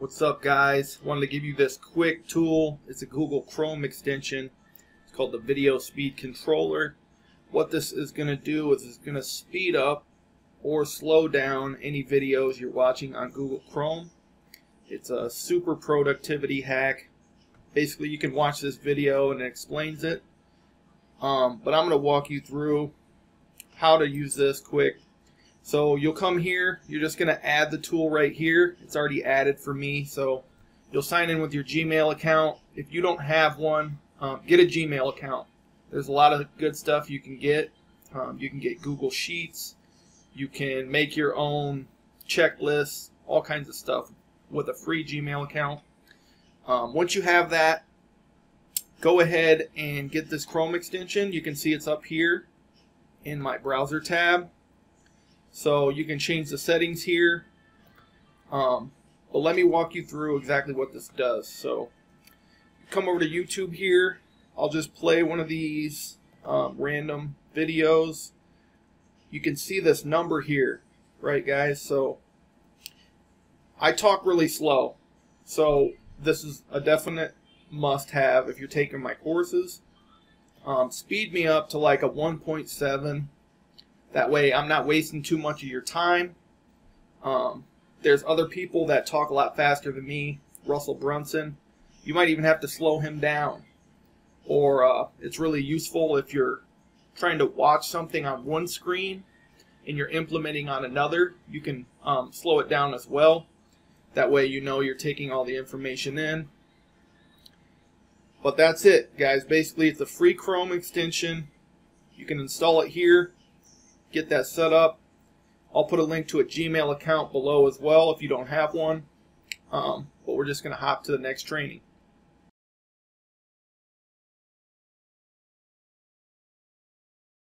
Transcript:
What's up, guys? Wanted to give you this quick tool. It's a Google Chrome extension. It's called the Video Speed Controller. What this is going to do is it's going to speed up or slow down any videos you're watching on Google Chrome. It's a super productivity hack. Basically, you can watch this video and it explains it. But I'm going to walk you through how to use this quick. So you'll come here, you're just going to add the tool right here. It's already added for me. So you'll sign in with your Gmail account. If you don't have one, get a Gmail account. There's a lot of good stuff you can get. You can get Google Sheets. You can make your own checklists, all kinds of stuff with a free Gmail account. Once you have that, go ahead and get this Chrome extension. You can see it's up here in my browser tab. So you can change the settings here, but let me walk you through exactly what this does. So come over to YouTube here. I'll just play one of these random videos. You can see this number here, right, guys? So I talk really slow, so this is a definite must-have if you're taking my courses. Speed me up to like a 1.7. That way I'm not wasting too much of your time. There's other people that talk a lot faster than me. Russell Brunson. You might even have to slow him down. Or it's really useful if you're trying to watch something on one screen and you're implementing on another. You can slow it down as well. That way you know you're taking all the information in. But that's it, guys. Basically, it's a free Chrome extension. You can install it here. Get that set up. I'll put a link to a Gmail account below as well if you don't have one. But we're just going to hop to the next training.